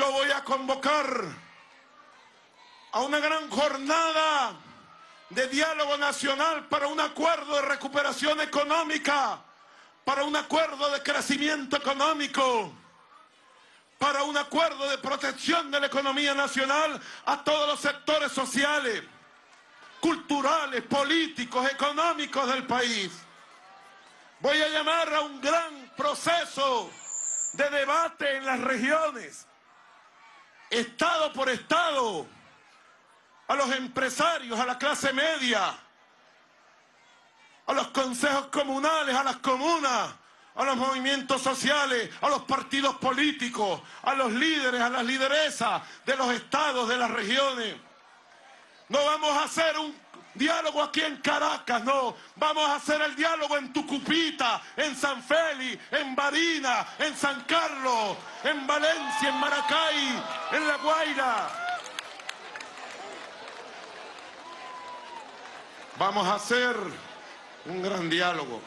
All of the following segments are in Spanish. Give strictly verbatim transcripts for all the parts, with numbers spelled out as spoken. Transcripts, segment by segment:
yo voy a convocar a una gran jornada de diálogo nacional para un acuerdo de recuperación económica, para un acuerdo de crecimiento económico, para un acuerdo de protección de la economía nacional a todos los sectores sociales, culturales, políticos, económicos del país. Voy a llamar a un gran proceso de debate en las regiones, estado por estado, a los empresarios, a la clase media, a los consejos comunales, a las comunas, a los movimientos sociales, a los partidos políticos, a los líderes, a las lideresas de los estados, de las regiones. No vamos a hacer un diálogo aquí en Caracas, no. Vamos a hacer el diálogo en Tucupita, en San Félix, en Barinas, en San Carlos, en Valencia, en Maracay, en La Guaira. Vamos a hacer un gran diálogo.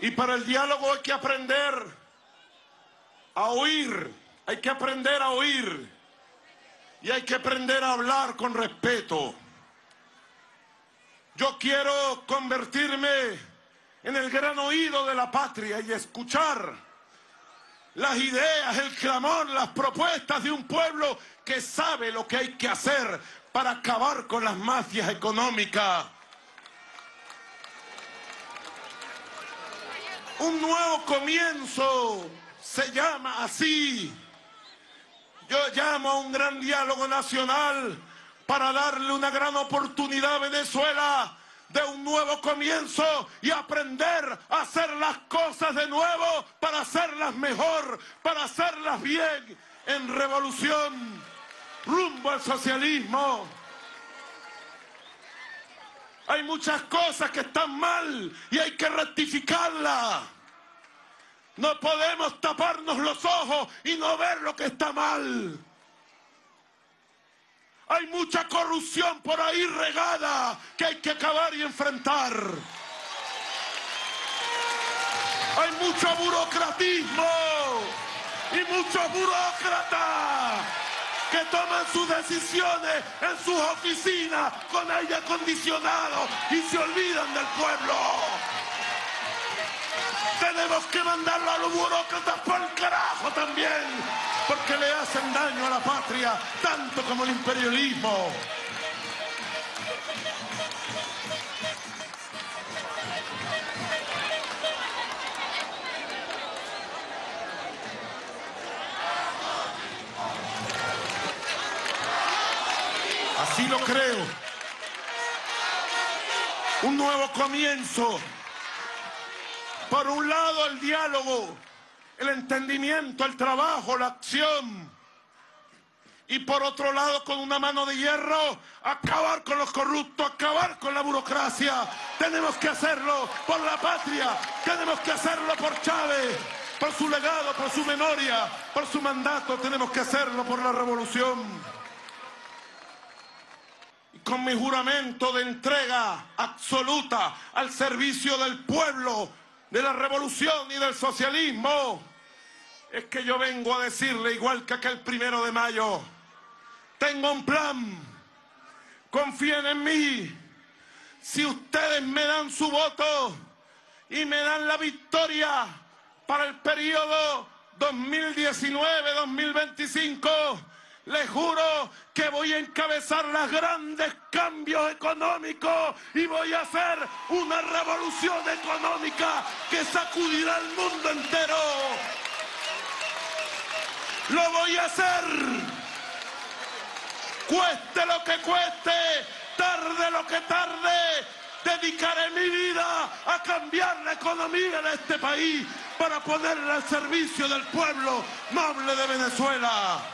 Y para el diálogo hay que aprender a oír, hay que aprender a oír y hay que aprender a hablar con respeto. Yo quiero convertirme en el gran oído de la patria y escuchar las ideas, el clamor, las propuestas de un pueblo que sabe lo que hay que hacer para acabar con las mafias económicas. Un nuevo comienzo se llama así. Yo llamo a un gran diálogo nacional para darle una gran oportunidad a Venezuela de un nuevo comienzo y aprender a hacer las cosas de nuevo para hacerlas mejor, para hacerlas bien, en revolución, rumbo al socialismo. Hay muchas cosas que están mal y hay que rectificarlas. No podemos taparnos los ojos y no ver lo que está mal. Hay mucha corrupción por ahí regada que hay que acabar y enfrentar. Hay mucho burocratismo y muchos burócratas que toman sus decisiones en sus oficinas con aire acondicionado y se olvidan del pueblo. Tenemos que mandarlo a los burócratas por el carajo también, porque le hacen daño a la patria, tanto como el imperialismo. Así lo creo. Un nuevo comienzo. Por un lado, el diálogo, el entendimiento, el trabajo, la acción. Y por otro lado, con una mano de hierro, acabar con los corruptos, acabar con la burocracia. Tenemos que hacerlo por la patria, tenemos que hacerlo por Chávez, por su legado, por su memoria, por su mandato. Tenemos que hacerlo por la revolución. Con mi juramento de entrega absoluta al servicio del pueblo, de la revolución y del socialismo, es que yo vengo a decirle, igual que aquel primero de mayo, tengo un plan, confíen en mí. Si ustedes me dan su voto y me dan la victoria para el periodo dos mil diecinueve dos mil veinticinco, les juro que voy a encabezar los grandes cambios económicos y voy a hacer una revolución económica que sacudirá al mundo entero. Lo voy a hacer. Cueste lo que cueste, tarde lo que tarde, dedicaré mi vida a cambiar la economía de este país para ponerla al servicio del pueblo noble de Venezuela.